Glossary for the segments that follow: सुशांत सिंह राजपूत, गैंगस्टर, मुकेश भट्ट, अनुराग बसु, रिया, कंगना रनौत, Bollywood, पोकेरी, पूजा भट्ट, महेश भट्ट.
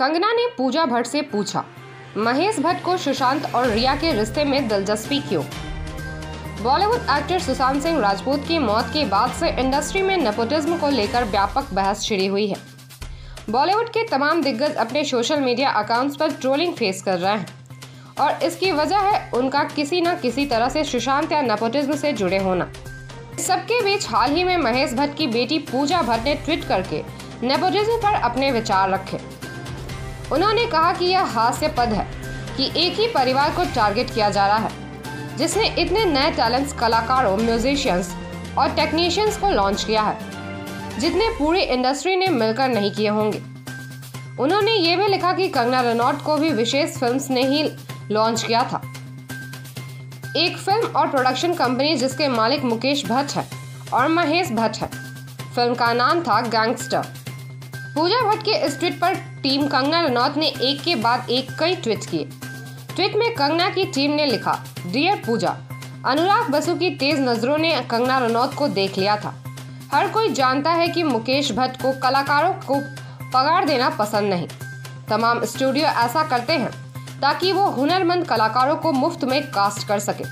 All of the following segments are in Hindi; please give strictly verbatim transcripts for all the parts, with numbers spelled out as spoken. कंगना ने पूजा भट्ट से पूछा, महेश भट्ट को सुशांत और रिया के रिश्ते में दिलचस्पी क्यों? बॉलीवुड एक्टर सुशांत सिंह राजपूत की मौत के बाद से इंडस्ट्री में नेपोटिज्म को लेकर व्यापक बहस छिड़ी हुई है। बॉलीवुड के तमाम दिग्गज अपने सोशल मीडिया अकाउंट्स पर ट्रोलिंग फेस कर रहे हैं और इसकी वजह है उनका किसी न किसी तरह से सुशांत या नेपोटिज्म से जुड़े होना। इस सबके बीच हाल ही में महेश भट्ट की बेटी पूजा भट्ट ने ट्वीट करके नेपोटिज्म पर अपने विचार रखे। उन्होंने कहा कि यह हास्यास्पद है कि एक ही परिवार को टारगेट किया जा रहा है जिसने इतने नए टैलेंट्स, कलाकारों, म्यूजिशियंस और टेक्नीशियंस को लॉन्च किया है जितने पूरी इंडस्ट्री ने मिलकर नहीं किए होंगे। उन्होंने ये भी लिखा कि कंगना रनौत को भी विशेष फिल्म्स ने ही लॉन्च किया था। एक फिल्म और प्रोडक्शन कंपनी जिसके मालिक मुकेश भट्ट है और महेश भट्ट है। फिल्म का नाम था गैंगस्टर। पूजा भट्ट के इस ट्वीट पर टीम कंगना रनौत ने एक के बाद एक कई ट्वीट किए। ट्वीट में कंगना की टीम ने लिखा, डियर पूजा, अनुराग बसु की तेज नजरों ने कंगना रनौत को देख लिया था। हर कोई जानता है कि मुकेश भट्ट को कलाकारों को पगार देना पसंद नहीं। तमाम स्टूडियो ऐसा करते हैं ताकि वो हुनरमंद कलाकारों को मुफ्त में कास्ट कर सके,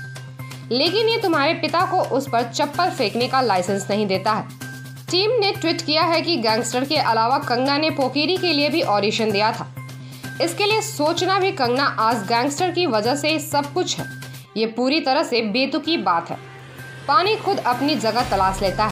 लेकिन ये तुम्हारे पिता को उस पर चप्पल फेंकने का लाइसेंस नहीं देता है। टीम ने ट्वीट किया है कि गैंगस्टर के अलावा कंगना ने पोकेरी के लिए भी ऑडिशन दिया था। इसके लिए सोचना भी कंगना आज गैंगस्टर की वजह से सब कुछ है, ये पूरी तरह से बेतुकी बात है। पानी खुद अपनी जगह तलाश लेता है।